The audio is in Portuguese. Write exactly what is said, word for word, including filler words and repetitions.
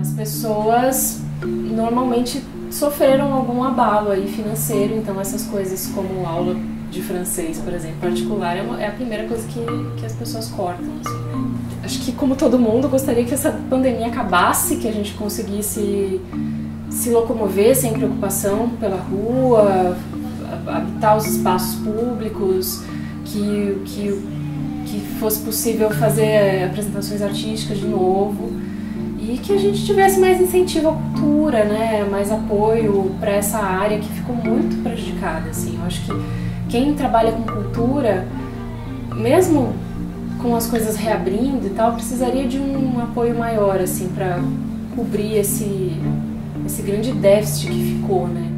As pessoas normalmente sofreram algum abalo aí financeiro, então essas coisas como aula de francês, por exemplo, particular, é, uma, é a primeira coisa que, que as pessoas cortam, assim, né? Acho que, como todo mundo, gostaria que essa pandemia acabasse, que a gente conseguisse se locomover sem preocupação pela rua, habitar os espaços públicos, que, que, que fosse possível fazer apresentações artísticas de novo, e que a gente tivesse mais incentivo à cultura, né? Mais apoio para essa área que ficou muito prejudicada, assim. Eu acho que quem trabalha com cultura, mesmo com as coisas reabrindo e tal, precisaria de um apoio maior, assim, para cobrir esse, esse grande déficit que ficou, né?